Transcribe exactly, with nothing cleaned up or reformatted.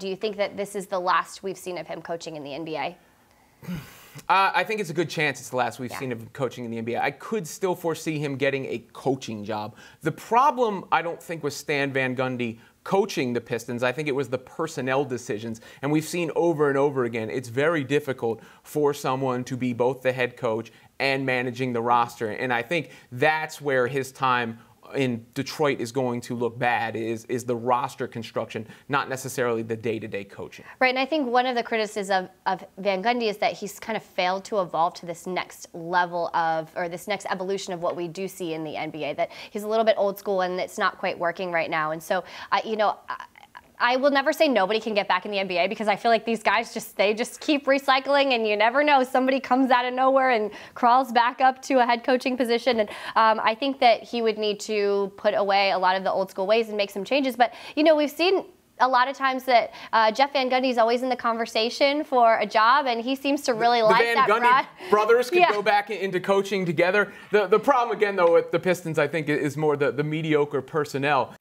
Do you think that this is the last we've seen of him coaching in the N B A? Uh, I think it's a good chance it's the last we've yeah. seen of him coaching in the N B A. I could still foresee him getting a coaching job. The problem, I don't think, with Stan Van Gundy coaching the Pistons, I think it was the personnel decisions. And we've seen over and over again, it's very difficult for someone to be both the head coach and managing the roster. And I think that's where his time in Detroit is going to look bad, is is the roster construction, not necessarily the day-to-day coaching. Right, and I think one of the criticisms of, of Van Gundy is that he's kind of failed to evolve to this next level of, or this next evolution of what we do see in the N B A, that he's a little bit old school and it's not quite working right now. And so, uh, you know, I, I will never say nobody can get back in the N B A, because I feel like these guys just, they just keep recycling, and you never know, somebody comes out of nowhere and crawls back up to a head coaching position. And um, I think that he would need to put away a lot of the old school ways and make some changes. But, you know, we've seen a lot of times that uh, Jeff Van Gundy is always in the conversation for a job, and he seems to really the, like the Van that. Van Gundy broad. brothers could yeah. go back into coaching together. The, the problem, again, though, with the Pistons, I think, is more the, the mediocre personnel.